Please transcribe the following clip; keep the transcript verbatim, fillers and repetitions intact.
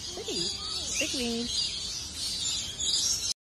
pretty. They're green.